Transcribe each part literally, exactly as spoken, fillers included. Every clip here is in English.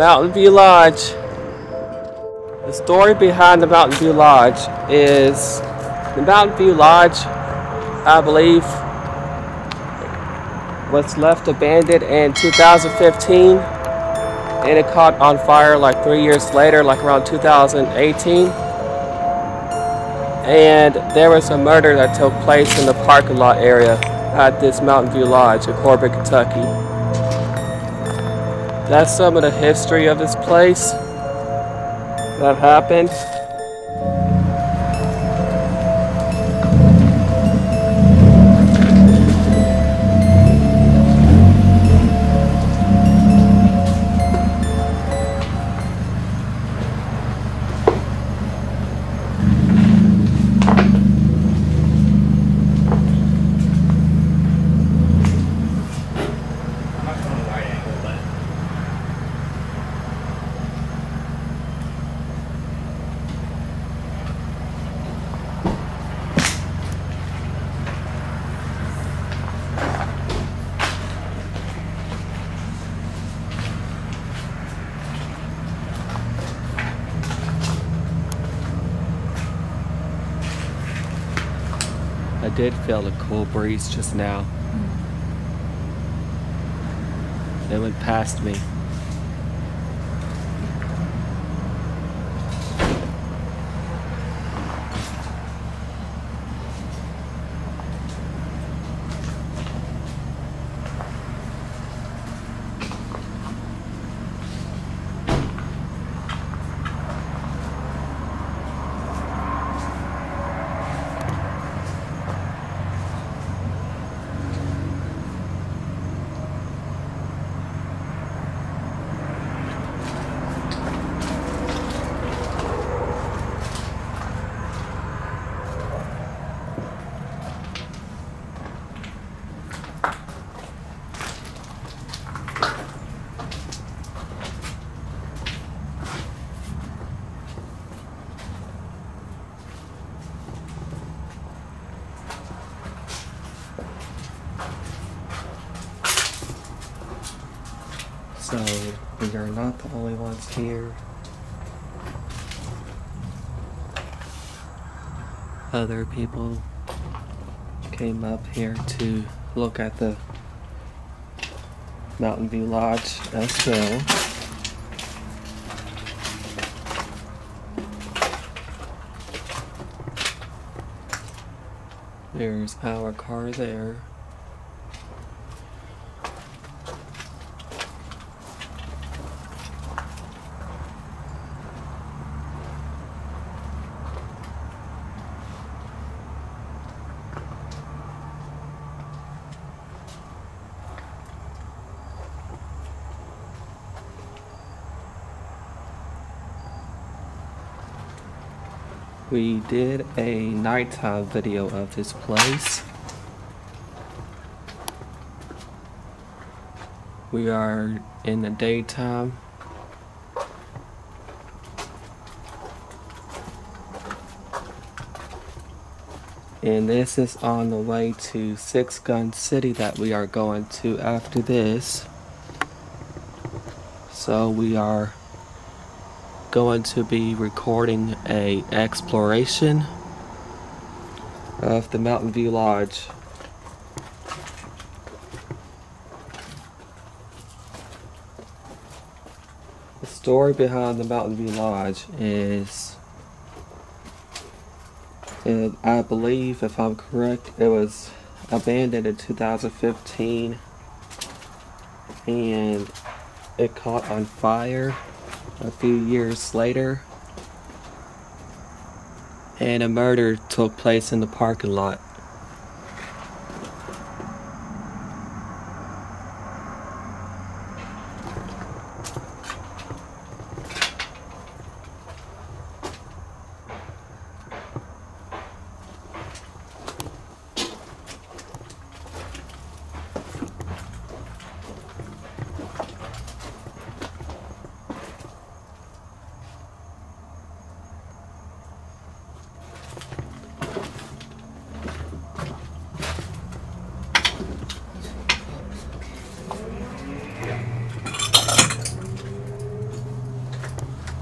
Mountain View Lodge. The story behind the Mountain View Lodge is the Mountain View Lodge, I believe, was left abandoned in two thousand fifteen, and it caught on fire like three years later, like around two thousand eighteen. And there was a murder that took place in the parking lot area at this Mountain View Lodge in Corbin, Kentucky. That's some of the history of this place that happened. I did feel a cool breeze just now. Mm. It went past me. So, we are not the only ones here. Other people came up here to look at the Mountain View Lodge as well. There's our car there. We did a nighttime video of this place. We are in the daytime. And this is on the way to Six Gun City that we are going to after this. So we are going to be recording a exploration of the Mountain View Lodge. The story behind the Mountain View Lodge is, and I believe, if I'm correct, it was abandoned in two thousand fifteen, and it caught on fire a few years later, and a murder took place in the parking lot.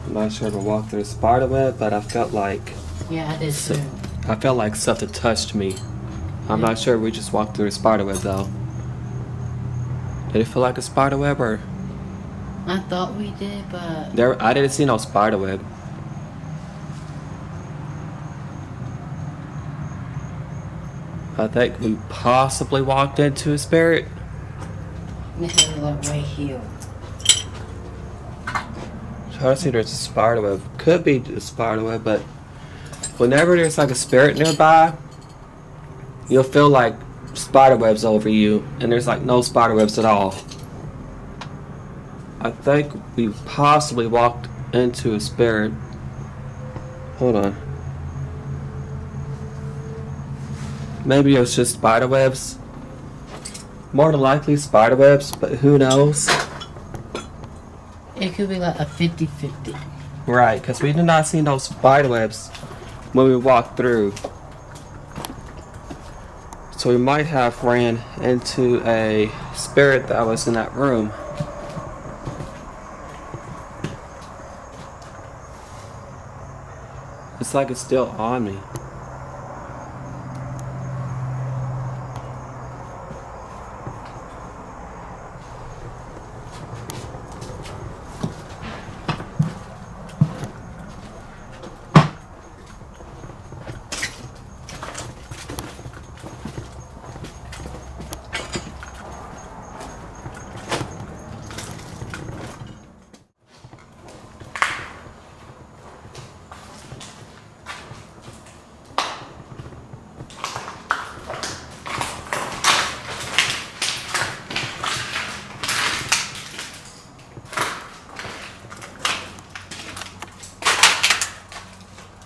I'm not sure if I walked through a spider web, but I felt like yeah, I did so, too. I felt like something touched me. I'm yeah. not sure if we just walked through a spider web though. Did it feel like a spider web or? I thought we did, but there I didn't see no spider web. I think we possibly walked into a spirit. This is like right here. Try to see if there's a spider web. Could be a spider web, but whenever there's like a spirit nearby, you'll feel like spider webs over you, and there's like no spider webs at all. I think we possibly walked into a spirit. Hold on. Maybe it was just spider webs. More than likely spider webs, but who knows? It could be like a fifty fifty. Right, because we did not see no spider webs when we walked through. So we might have ran into a spirit that was in that room. It's like it's still on me.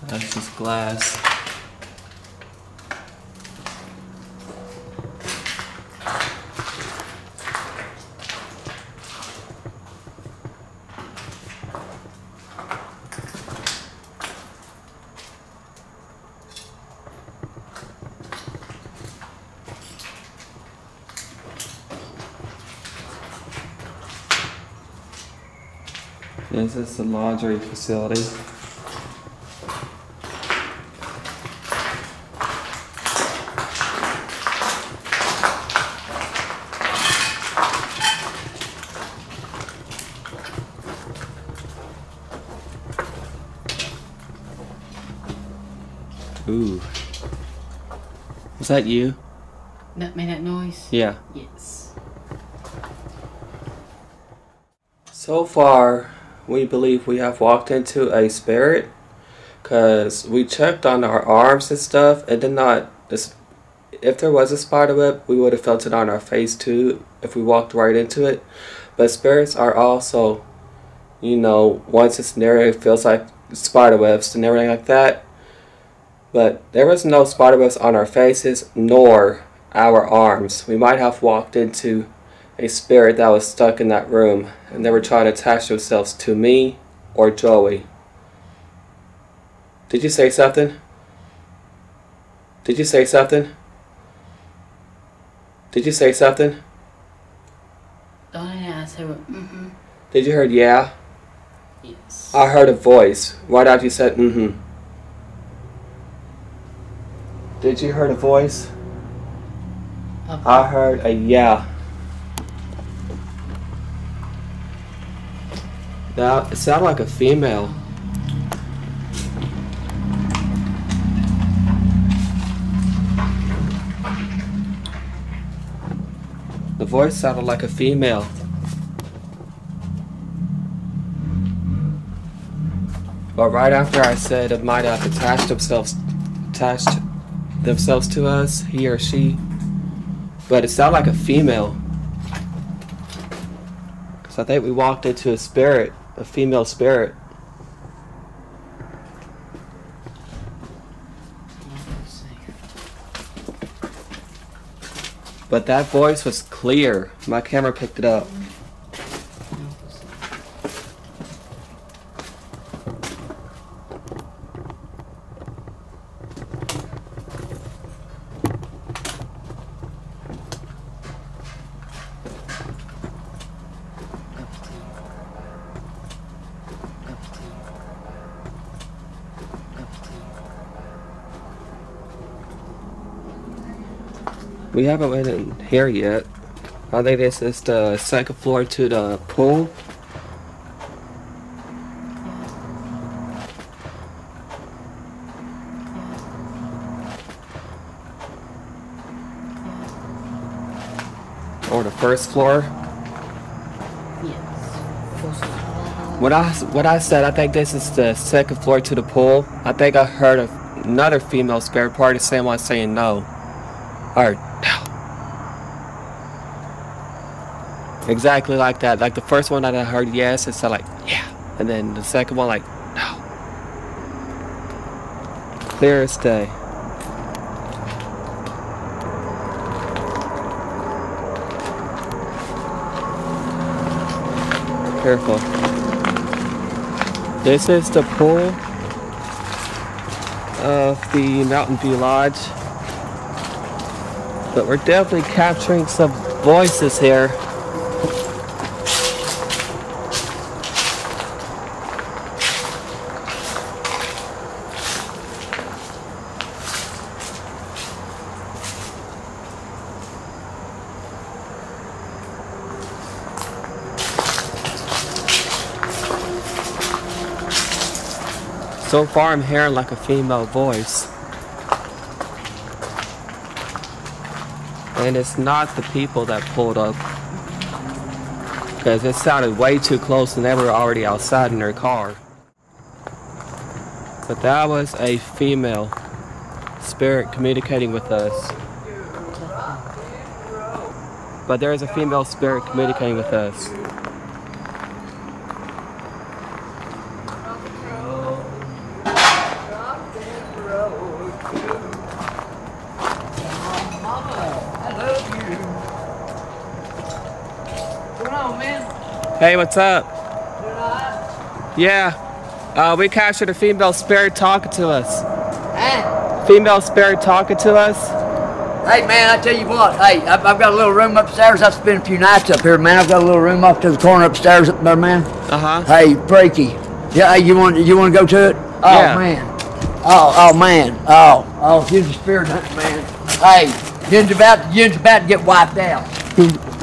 That's just glass. This is the laundry facility. Ooh. Was that you? That made that noise? Yeah. Yes. So far, we believe we have walked into a spirit, because we checked on our arms and stuff. It did not. If there was a spider web, we would have felt it on our face too if we walked right into it. But spirits are also, you know, once it's near, it feels like spider webs and everything like that. But there was no spider webs on our faces, nor our arms. We might have walked into a spirit that was stuck in that room, and they were trying to attach themselves to me or Joey. Did you say something? Did you say something? Did you say something? Oh yeah, I said mm-hmm. Did you hear yeah? Yes. I heard a voice. Right after you said mm-hmm. Did you hear a voice? Okay. I heard a yeah. That it sounded like a female. The voice sounded like a female. But right after I said it might have attached themselves attached themselves to us, he or she, but it sounded like a female, because I think we walked into a spirit, a female spirit. But that voice was clear. My camera picked it up. We haven't went in here yet. I think this is the second floor to the pool. Or the first floor. Yes. First floor. What I, what I said, I think this is the second floor to the pool. I think I heard a, another female spare party, same one saying no. Or no. Exactly like that. Like the first one that I heard yes, it said like yeah. And then the second one like no. Clear as day. Careful. This is the pool of the Mountain View Lodge. But we're definitely capturing some voices here. So far I'm hearing like a female voice. And it's not the people that pulled up. Because it sounded way too close and they were already outside in their car. But that was a female spirit communicating with us. But there is a female spirit communicating with us. Hey, what's up? Yeah, uh, we captured a female spirit talking to us. Eh? Female spirit talking to us. Hey, man, I tell you what. Hey, I've, I've got a little room upstairs. I've spent a few nights up here, man. I've got a little room off to the corner upstairs up there, man. Uh huh. Hey, Freaky. Yeah, hey, you want you want to go to it? Oh yeah. man. Oh, oh man. Oh, oh, here's a spirit hunt, man. Hey, you're about you're about to get wiped out.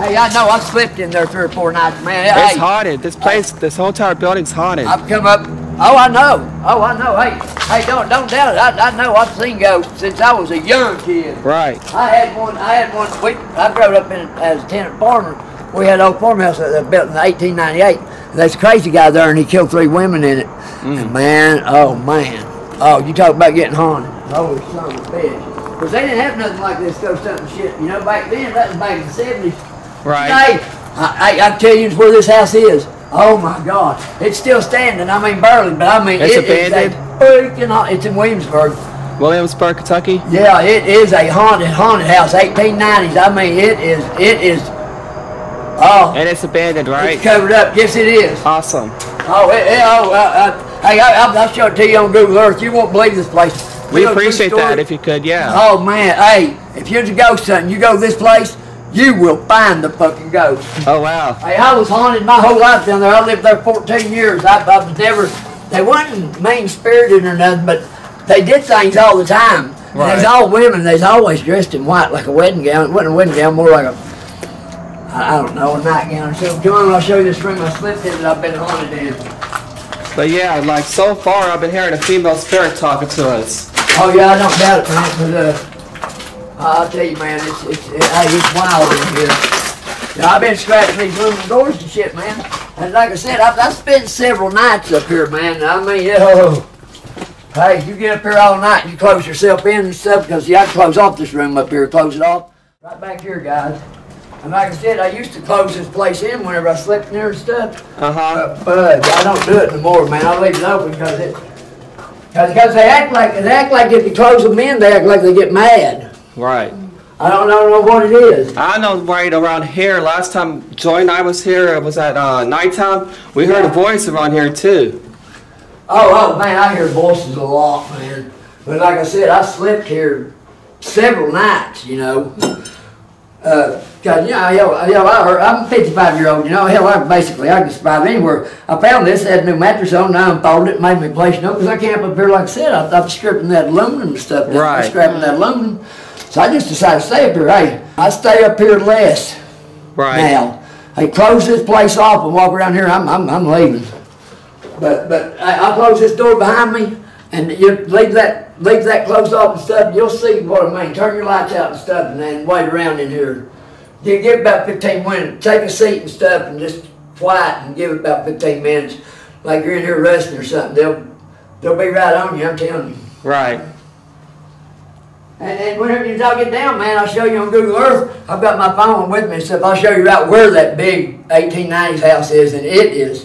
Hey, I know, I've slept in there three or four nights, man. It's hey, haunted. This place, hey, this whole entire building's haunted. I've come up, oh, I know, oh, I know, hey, hey, don't don't doubt it, I, I know, I've seen ghosts since I was a young kid. Right. I had one, I had one, we, I grew up in, as a tenant farmer. We had an old farmhouse that was built in eighteen ninety-eight, and there's a crazy guy there, and he killed three women in it. Mm. And man, oh, man, oh, you talk about getting haunted. Holy son of a bitch. Because they didn't have nothing like this ghost hunting shit, you know, back then, that was back in the seventies. Right. Today, I, I, I tell you where this house is. Oh my God, it's still standing. I mean, barely, but I mean, it's it, abandoned. It's, freaking, it's in Williamsburg. Williamsburg, Kentucky. Yeah, it is a haunted, haunted house. eighteen nineties. I mean, it is, it is. Oh. And it's abandoned, right? It's covered up. Yes, it is. Awesome. Oh, it, it, oh, uh, uh, hey, I, I, I'll show it to you on Google Earth. You won't believe this place. We Little appreciate that if you could, yeah. Oh man, hey, if you're to go something, you go to this place. You will find the fucking ghost. Oh, wow. Hey, I was haunted my whole life down there. I lived there fourteen years. I, I was never, they wasn't mean-spirited or nothing, but they did things all the time. Right. They was all women. They was always dressed in white, like a wedding gown. It wasn't a wedding gown, more like a, I, I don't know, a nightgown or something. Come on, I'll show you this room I slept in that I've been haunted in. But yeah, like so far, I've been hearing a female spirit talking to us. Oh, yeah, I don't doubt it, man, but, uh, I'll tell you, man, it's, it's, it, hey, it's wild in here. You know, I've been scratching these room doors and shit, man. And like I said, I've, I've spent several nights up here, man. I mean, you know, hey, you get up here all night and you close yourself in and stuff, because you have to close off this room up here, close it off. Right back here, guys. And like I said, I used to close this place in whenever I slept in there and stuff. Uh-huh. But, but I don't do it no more, man. I leave it open because it, because they act like, they act like if you close them in, they act like they get mad. Right. I don't know what it is. I know right around here. Last time Joy and I was here, it was at uh, nighttime. We heard yeah. a voice around here too. Oh, oh man, I hear voices a lot, man. But like I said, I slept here several nights, you know. Uh, Cause you know, hell, hell, I heard, I'm a fifty-five year old, you know, hell, I basically, I can survive anywhere. I found this, had a new mattress on, and I unfolded it, made me place, you know, because I came up here, like I said, I, I was stripping that aluminum stuff, right. I was scrapping that aluminum. So I just decided to stay up here. Hey, I stay up here less right now. Hey, close this place off and walk around here. I'm, I'm, I'm leaving. But, but I'll close this door behind me, and you leave that, leave that closed off and stuff. And you'll see what I mean. Turn your lights out and stuff, and then wait around in here. You give about fifteen minutes. Take a seat and stuff, and just quiet and give it about fifteen minutes. Like you're in here resting or something. They'll, they'll be right on you. I'm telling you. Right. And then whenever you all get down, man, I'll show you on Google Earth. I've got my phone with me and stuff. I'll show you right where that big eighteen nineties house is, and it is.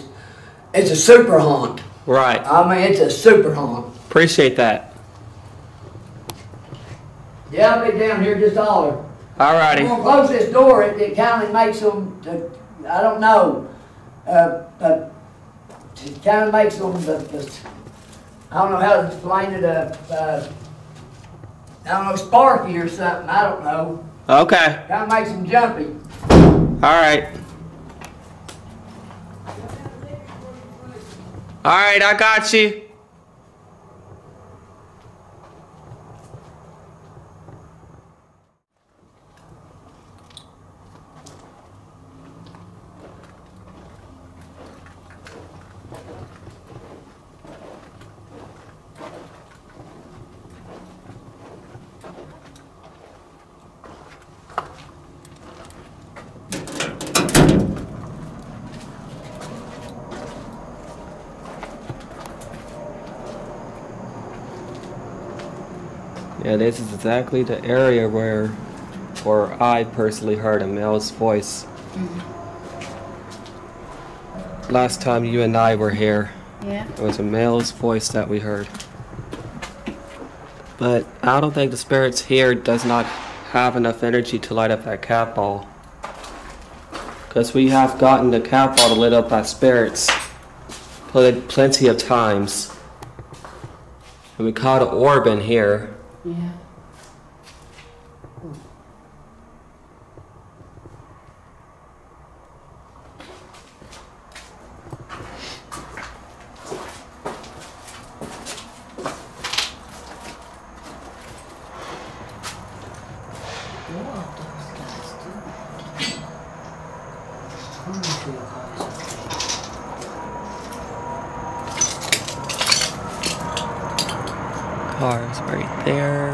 It's a super haunt. Right. I mean, it's a super haunt. Appreciate that. Yeah, I'll be down here just holler. All righty. I'm going to close this door. It, it kind of makes them, uh, I don't know, uh, uh, it kind of makes them, uh, I don't know how to explain it, uh, uh, I don't know, sparky or something, I don't know. Okay. Kind of makes them jumpy. All right. All right, I got you. Yeah, this is exactly the area where, where I personally heard a male's voice. Mm-hmm. Last time you and I were here, yeah, it was a male's voice that we heard. But I don't think the spirits here does not have enough energy to light up that cat ball. Because we have gotten the cat ball lit up by spirits pl- plenty of times. And we caught an orb in here. Yeah. Mm. Cars right there.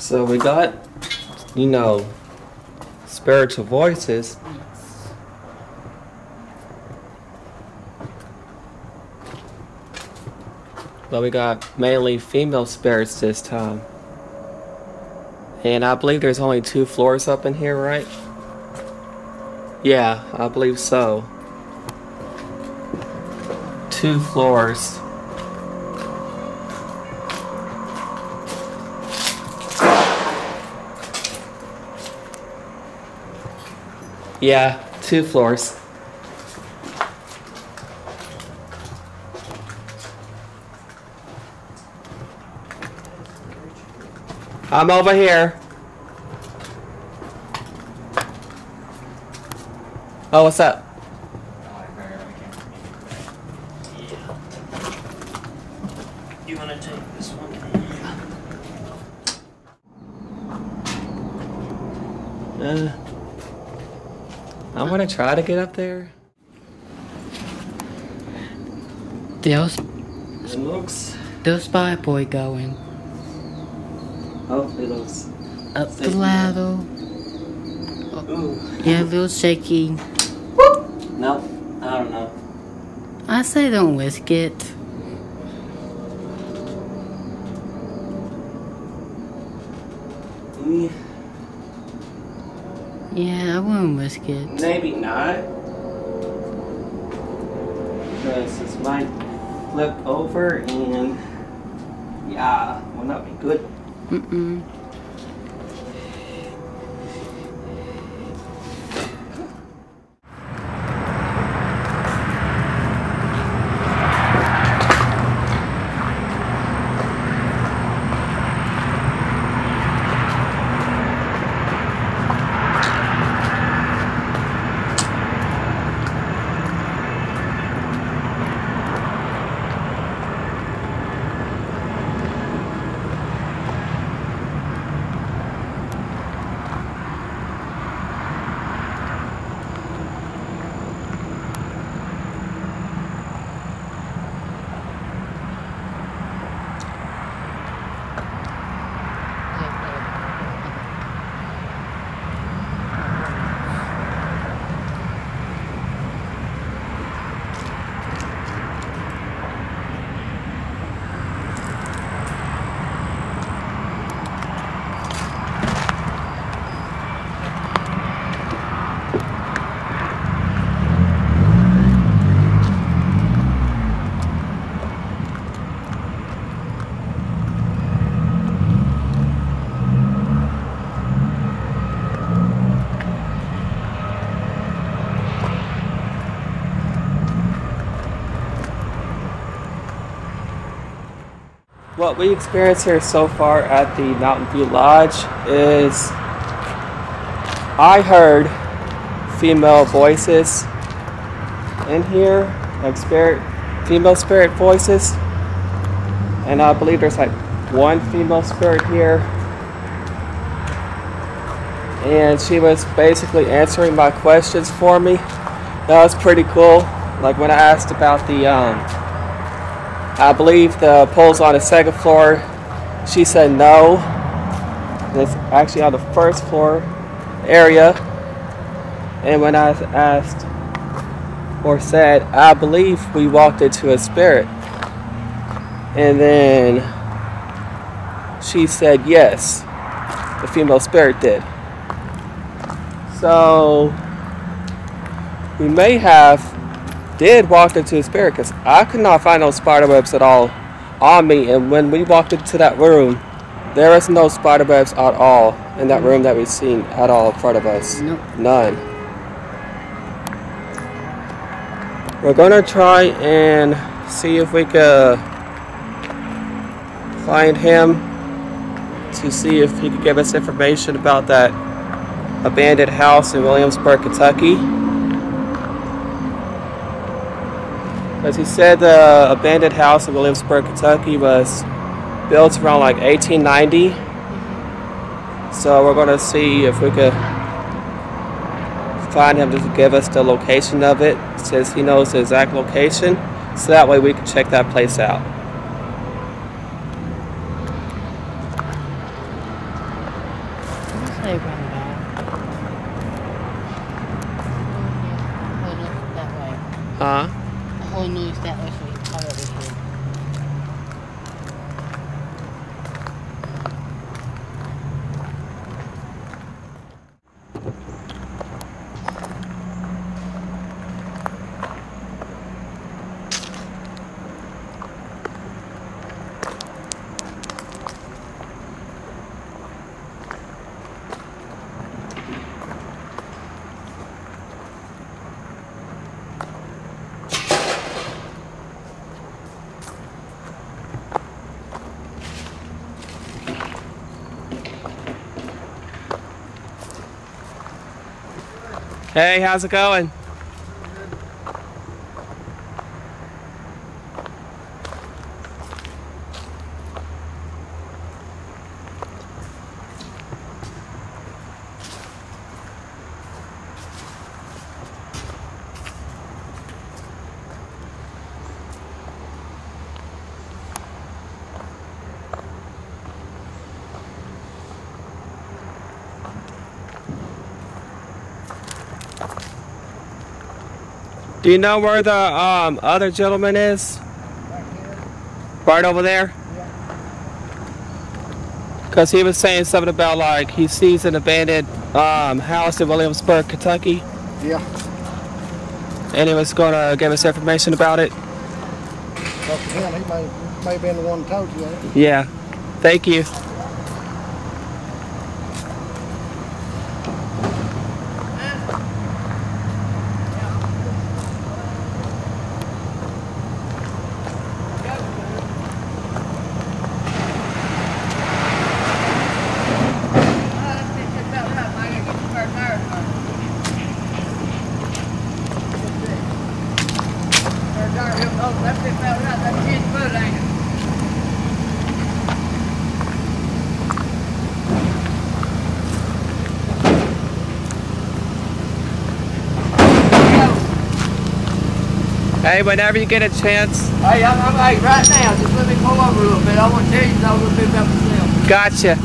So we got, you know, spiritual voices. But we got mainly female spirits this time. And I believe there's only two floors up in here, right? Yeah, I believe so. Two floors. Yeah, two floors. I'm over here. Oh, what's up? Yeah. You want to take this one? Uh, I'm gonna try to get up there. There's, it looks. There's spy boy going. Oh, Littles. Up the ladder. Oh. Yeah, a little shaky. Whoop. No, I don't know. I say don't risk it. Mm. Yeah, I wouldn't risk it. Maybe not. Because this might flip over and yeah, will not be good. Mm-mm. what we experienced here so far at the Mountain View Lodge is I heard female voices in here, like spirit, female spirit voices, and I believe there's like one female spirit here, and she was basically answering my questions for me. That was pretty cool. Like when I asked about the, um, I believe the pole's on the second floor, she said no. And it's actually on the first floor area. And when I asked or said, I believe we walked into a spirit, and then she said yes, the female spirit did. So we may have did walk into a spirit, because I could not find no spider webs at all on me, and when we walked into that room, there was no spider webs at all in that room that we've seen at all in front of us. Nope. None. We're gonna try and see if we can find him to see if he could give us information about that abandoned house in Williamsburg, Kentucky. As he said, the abandoned house in Williamsburg, Kentucky was built around like eighteen ninety. So we're going to see if we could find him to give us the location of it, since he knows the exact location, so that way we can check that place out. Huh? News that way, so we can cover everything. Hey, how's it going? Do you know where the um, other gentleman is? Right here. Right over there? Yeah. Because he was saying something about like he sees an abandoned um, house in Williamsburg, Kentucky. Yeah. And he was going to give us information about it. Well, him, he may, may have been the one who told you that. Yeah. Thank you. Hey, whenever you get a chance. Hey, I'm, I'm like right now. Just let me pull over a little bit. I want to tell you a little bit about myself. Gotcha.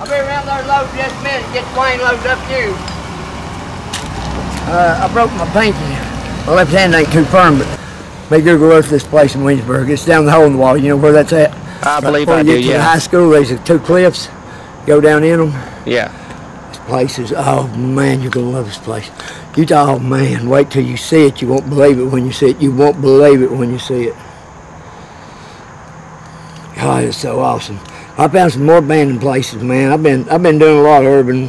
I'll be around there load just a minute and get the plane loaded up too. Uh, I broke my pinky. My left hand ain't too firm, but they Google Earth this place in Williamsburg. It's down the hole in the wall. You know where that's at? I right believe I do, yeah. The high school, there's two cliffs. Go down in them. Yeah. This place is, oh, man, you're going to love this place. You, oh, man, wait till you see it. You won't believe it when you see it. You won't believe it when you see it. God, it's so awesome. I found some more abandoned places, man. I've been I've been doing a lot of urban.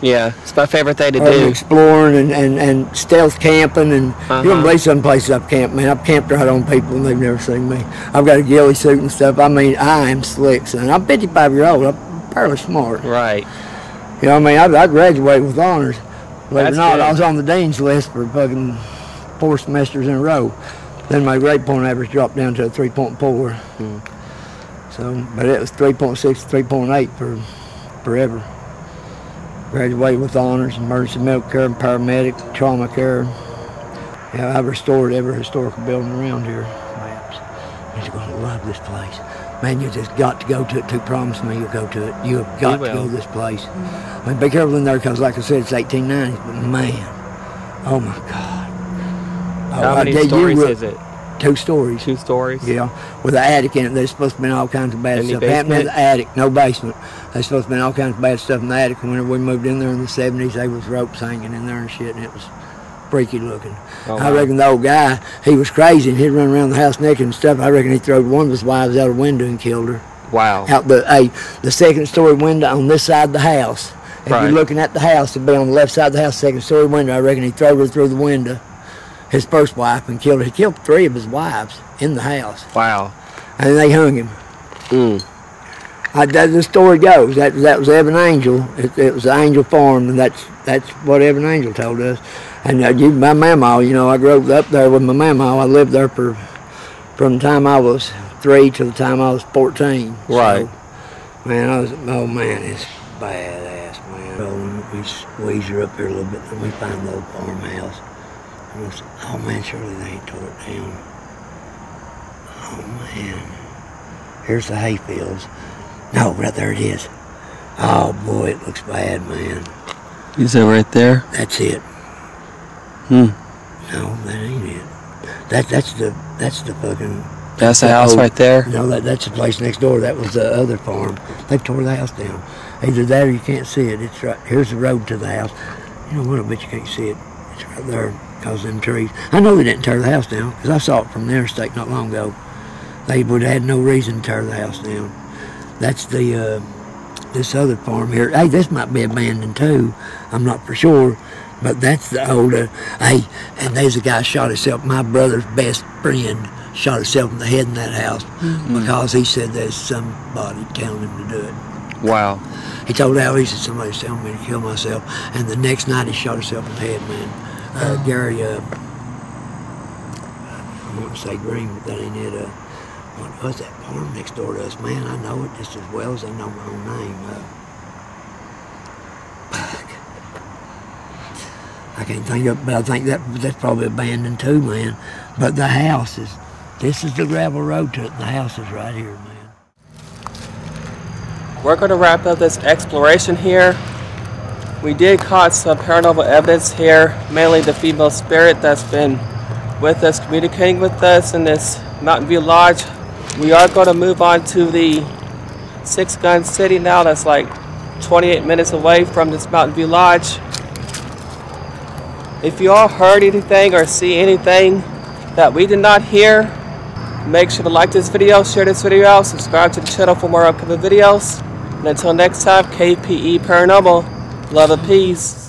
Yeah, it's my favorite thing to urban do. Exploring and, and, and stealth camping, and uh-huh. you don't believe some places I've camped, man. I've camped right on people and they've never seen me. I've got a ghillie suit and stuff. I mean, I am slick, son. I'm fifty-five years old. I'm fairly smart. Right. You know, I mean, I, I graduated with honors. Believe it or not, good. I was on the dean's list for fucking four semesters in a row. Then my grade point average dropped down to a three point four. Mm. So, but it was three point six, three point eight for forever. Graduated with honors, emergency medical care, paramedic, trauma care. Yeah, I've restored every historical building around here. Maps. You're gonna love this place. Man, you just got to go to it. To promise me you'll go to it. You have got to go to this place. I mean, be careful in there, because like I said, it's eighteen nineties, but man, oh my God. How many stories is it? Two stories. Two stories? Yeah. With an attic in it. There's supposed to be all kinds of bad stuff happening in the attic. No basement. There's supposed to be all kinds of bad stuff in the attic. And whenever we moved in there in the seventies, there was ropes hanging in there and shit, and it was freaky looking. Oh, I wow. reckon the old guy, he was crazy, and he'd run around the house naked and stuff. I reckon he threw one of his wives out a window and killed her. Wow. Out the hey, the second story window on this side of the house. If right. you're looking at the house, it'd be on the left side of the house, second story window. I reckon he threw her through the window. His first wife, and killed. He killed three of his wives in the house. Wow! And they hung him. Mm. I, that, the story goes that that was Evan Angel. It, it was Angel Farm, and that's that's what Evan Angel told us. And uh, you, my mama, you know, I grew up there with my mama. I lived there for from the time I was three to the time I was fourteen. Right. So, man, I was oh man, it's badass, man. Well, we squeeze her up here a little bit, and we find the old farmhouse. Oh man, surely they tore it down. Oh man. Here's the hayfields. No, right there it is. Oh boy, it looks bad, man. You said right there? That's it. Hmm. No, that ain't it. That that's the that's the fucking That's the, the house old, right there? No, that that's the place next door. That was the other farm. They tore the house down. Either that or you can't see it. It's right here's the road to the house. You know what, I bet you can't see it. It's right there. Because them trees. I know they didn't tear the house down, because I saw it from the interstate not long ago. They would have had no reason to tear the house down. That's the, uh, this other farm here. Hey, this might be abandoned too. I'm not for sure, but that's the older, hey, and there's a guy shot himself. My brother's best friend shot himself in the head in that house mm-hmm. because he said there's somebody telling him to do it. Wow. He told Al, he said, somebody's telling me to kill myself. And the next night he shot himself in the head, man. Uh, Gary, uh, I want to say Green, but that ain't it. Uh, what was that farm next door to us? Man, I know it just as well as I know my own name. Fuck. Uh, I can't think of it, but I think that that's probably abandoned too, man. But the house is, this is the gravel road to it, and the house is right here, man. We're going to wrap up this exploration here. We did catch some paranormal evidence here, mainly the female spirit that's been with us, communicating with us in this Mountain View Lodge. We are going to move on to the Six Gun City now. That's like twenty-eight minutes away from this Mountain View Lodge. If you all heard anything or see anything that we did not hear, make sure to like this video, share this video out, subscribe to the channel for more upcoming videos. And until next time, K P E Paranormal. Love and peace.